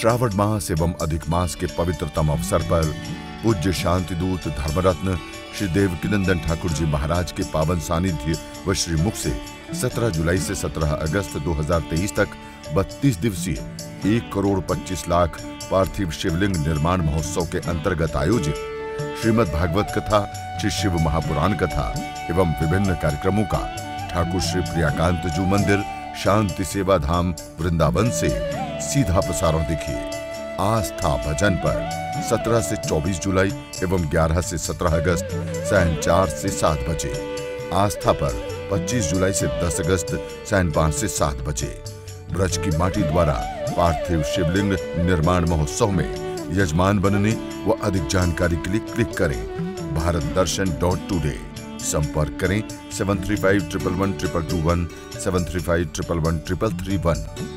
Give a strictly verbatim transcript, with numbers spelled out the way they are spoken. श्रावण मास एवं अधिक मास के पवित्रतम अवसर पर पूज्य शांतिदूत धर्मरत्न श्री देवकनंदन ठाकुर जी महाराज के पावन सानिध्य व श्रीमुख से सत्रह जुलाई से सत्रह अगस्त दो हजार तेईस तक बत्तीस दिवसीय एक करोड़ पच्चीस लाख पार्थिव शिवलिंग निर्माण महोत्सव के अंतर्गत आयोजित श्रीमद्भागवत कथा, श्री शिव महापुराण कथा एवं विभिन्न कार्यक्रमों का ठाकुर श्री प्रियाकान्त जू मन्दिर, शान्ति सेवा धाम, वृन्दावन से सीधा प्रसारण देखिए आस्था भजन पर सत्रह से चौबीस जुलाई एवं ग्यारह से सत्रह अगस्त सायं चार से सात बजे, आस्था पर पच्चीस जुलाई से दस अगस्त सायं पाँच से सात बजे। ब्रज की माटी द्वारा पार्थिव शिवलिंग निर्माण महोत्सव में यजमान बनने व अधिक जानकारी के लिए क्लिक करें भारत दर्शन डॉट टूडे। संपर्क करें seven three five triple one triple two one seven three five triple one triple three one.